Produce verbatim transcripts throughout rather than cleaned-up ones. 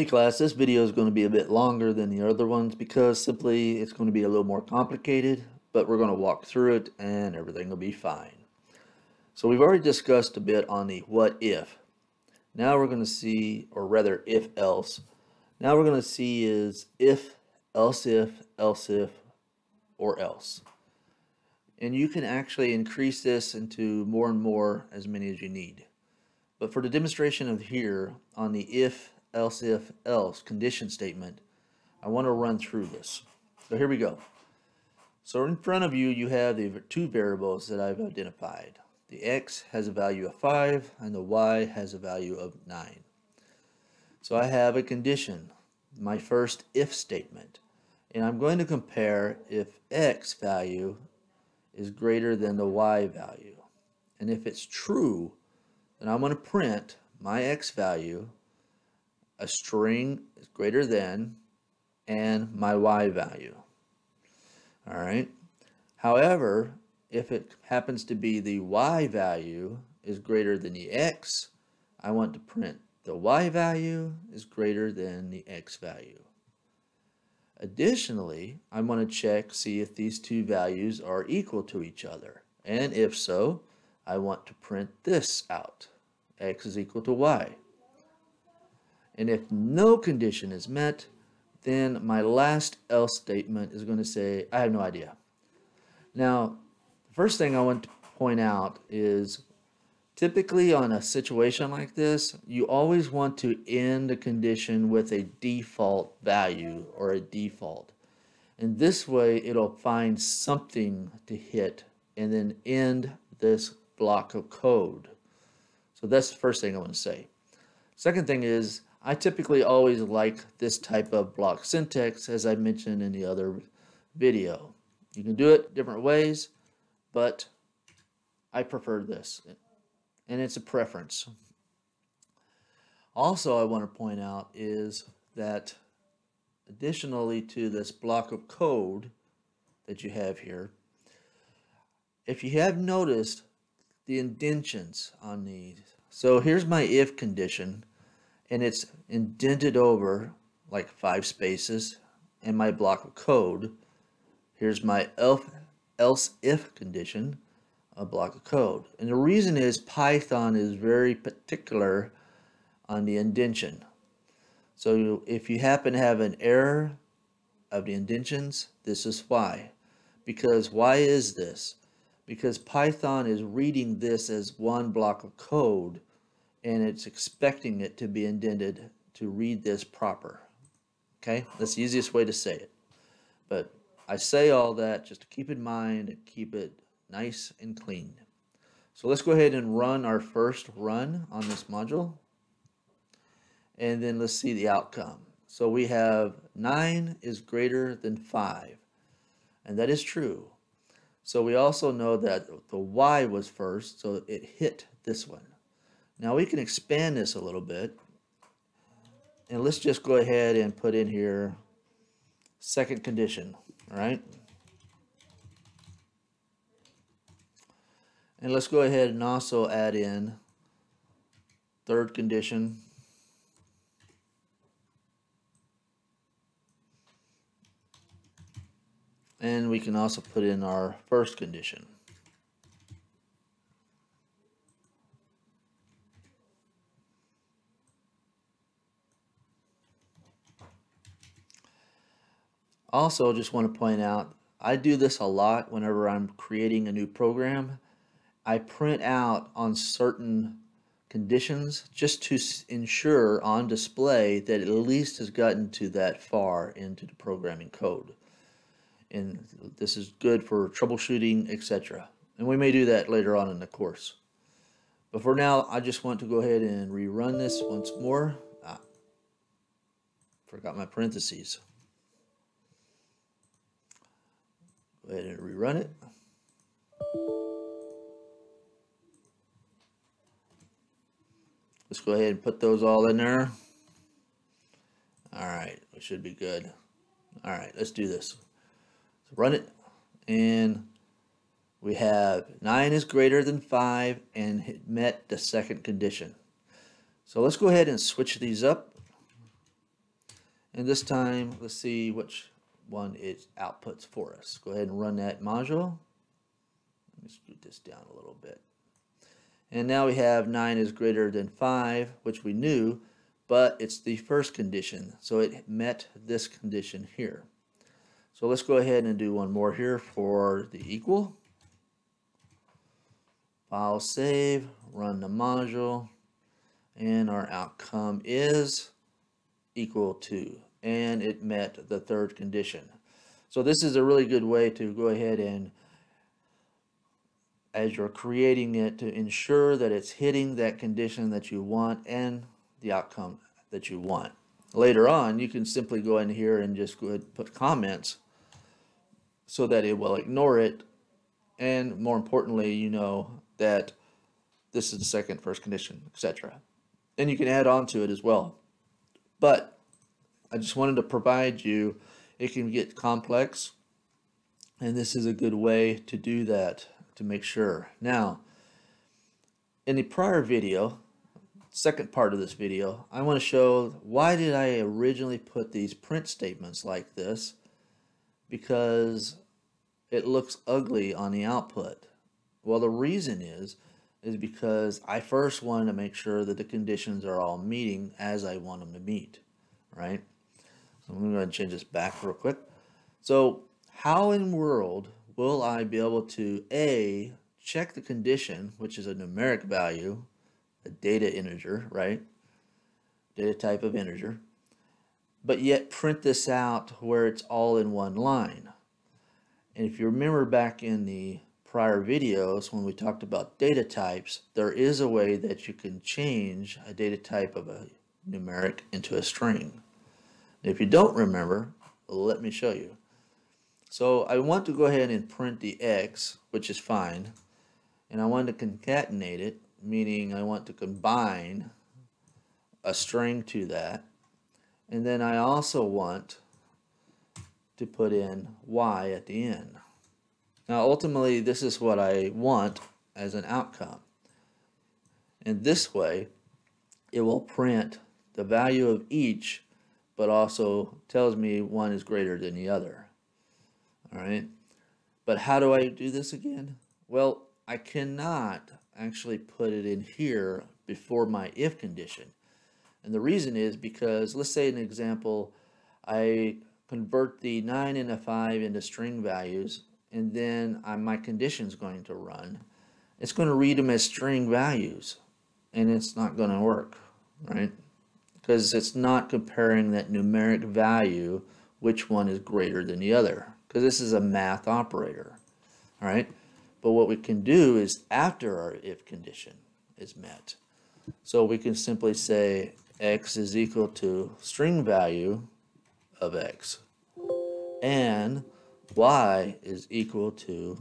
Hey class, this video is going to be a bit longer than the other ones because simply it's going to be a little more complicated, but we're going to walk through it and everything will be fine. So we've already discussed a bit on the what if. Now we're going to see, or rather if else, now we're going to see is if, else if, else if, or else. And you can actually increase this into more and more, as many as you need. But for the demonstration of here on the if, else if, else condition statement, I want to run through this. So here we go. So in front of you, you have the two variables that I've identified. The x has a value of five and the y has a value of nine. So I have a condition, my first if statement, and I'm going to compare if x value is greater than the y value. And if it's true, then I'm going to print my x value, a string is greater than, and my y value. All right. However, if it happens to be the y value is greater than the x, I want to print the y value is greater than the x value. Additionally, I want to check, see if these two values are equal to each other. And if so, I want to print this out. X is equal to y. And if no condition is met, then my last else statement is going to say, I have no idea. Now, the first thing I want to point out is typically on a situation like this, you always want to end the condition with a default value or a default. And this way, it'll find something to hit and then end this block of code. So that's the first thing I want to say. Second thing is, I typically always like this type of block syntax, as I mentioned in the other video. You can do it different ways, but I prefer this, and it's a preference. Also, I want to point out is that additionally to this block of code that you have here, if you have noticed the indentions on these. So here's my if condition, and it's indented over like five spaces, and my block of code. Here's my else if condition, a block of code. And the reason is Python is very particular on the indentation. So if you happen to have an error of the indentions, this is why. Because why is this? Because Python is reading this as one block of code, and it's expecting it to be indented to read this proper. Okay, that's the easiest way to say it. But I say all that just to keep in mind and keep it nice and clean. So let's go ahead and run our first run on this module. And then let's see the outcome. So we have nine is greater than five. And that is true. So we also know that the y was first, so it hit this one. Now we can expand this a little bit, and let's just go ahead and put in here second condition, all right? And let's go ahead and also add in third condition. And we can also put in our first condition. Also, just want to point out, I do this a lot whenever I'm creating a new program. I print out on certain conditions just to ensure on display that it at least has gotten to that far into the programming code. And this is good for troubleshooting, et cetera. And we may do that later on in the course. But for now, I just want to go ahead and rerun this once more. Ah, forgot my parentheses. Go ahead and rerun it. Let's go ahead and put those all in there. All right, we should be good. All right, let's do this. Run it, and we have nine is greater than five, and it met the second condition. So let's go ahead and switch these up. And this time, let's see which one it outputs for us. Go ahead and run that module. Let me scoot this down a little bit. And now we have nine is greater than five, which we knew, but it's the first condition. So it met this condition here. So let's go ahead and do one more here for the equal. File save, run the module, and our outcome is equal to, and it met the third condition. So this is a really good way to go ahead and, as you're creating it, to ensure that it's hitting that condition that you want and the outcome that you want. Later on, you can simply go in here and just go ahead and put comments so that it will ignore it. And more importantly, you know that this is the second, first condition, et cetera. And you can add on to it as well. But I just wanted to provide you, it can get complex, and this is a good way to do that, to make sure. Now, in the prior video, second part of this video, I want to show why did I originally put these print statements like this, because it looks ugly on the output. Well, the reason is is because I first wanted to make sure that the conditions are all meeting as I want them to meet, right? So I'm going to go ahead and change this back real quick. So how in the world will I be able to A, check the condition, which is a numeric value, a data integer, right? Data type of integer, but yet print this out where it's all in one line? And if you remember back in the prior videos when we talked about data types, there is a way that you can change a data type of a numeric into a string. And if you don't remember, let me show you. So I want to go ahead and print the x, which is fine, and I want to concatenate it, meaning I want to combine a string to that, and then I also want to put in y at the end. Now ultimately this is what I want as an outcome, and this way it will print the value of each but also tells me one is greater than the other. All right, but how do I do this again? Well, I cannot actually put it in here before my if condition, and the reason is because, let's say an example, I convert the nine and the five into string values, and then I, my condition is going to run. It's going to read them as string values, and it's not going to work, right? Because it's not comparing that numeric value, which one is greater than the other, because this is a math operator, all right? But what we can do is, after our if condition is met, so we can simply say x is equal to string value of x and y is equal to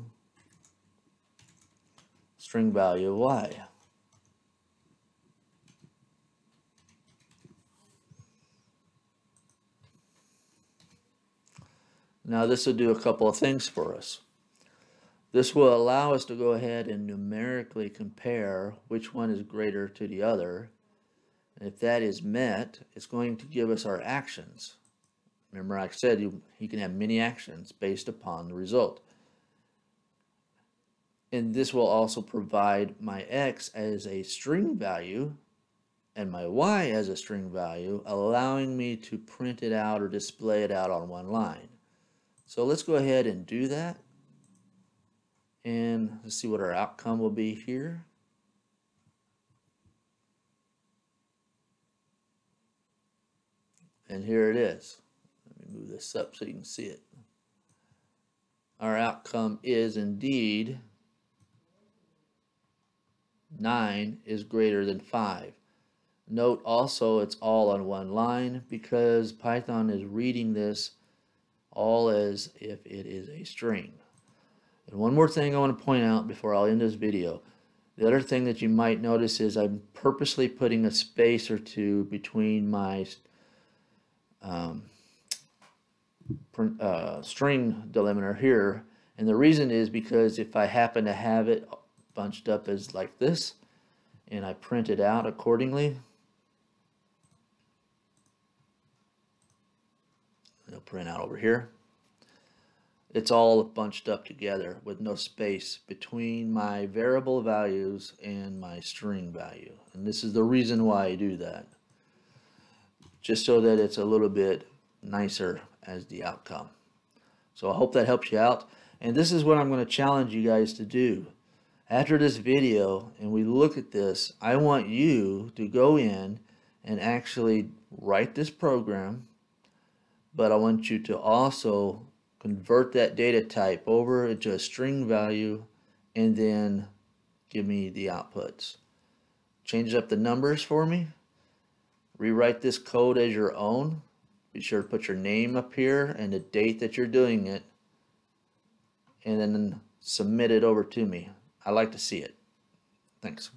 string value of y. Now this will do a couple of things for us. This will allow us to go ahead and numerically compare which one is greater to the other, and if that is met, it's going to give us our actions. Remember, I said you, you can have many actions based upon the result. And this will also provide my x as a string value and my y as a string value, allowing me to print it out or display it out on one line. So let's go ahead and do that. And let's see what our outcome will be here. And here it is. Move this up so you can see it. Our outcome is indeed nine is greater than five. Note also it's all on one line because Python is reading this all as if it is a string. And one more thing I want to point out before I'll end this video. The other thing that you might notice is I'm purposely putting a space or two between my um, Uh, string delimiter here, and the reason is because if I happen to have it bunched up as like this and I print it out accordingly, It'll print out over here. It's all bunched up together with no space between my variable values and my string value. And this is the reason why I do that, just so that it's a little bit nicer as the outcome. So I hope that helps you out. And this is what I'm going to challenge you guys to do. After this video and we look at this, I want you to go in and actually write this program, but I want you to also convert that data type over into a string value and then give me the outputs. Change up the numbers for me. Rewrite this code as your own. Be sure to put your name up here and the date that you're doing it, and then submit it over to me. I like to see it. Thanks.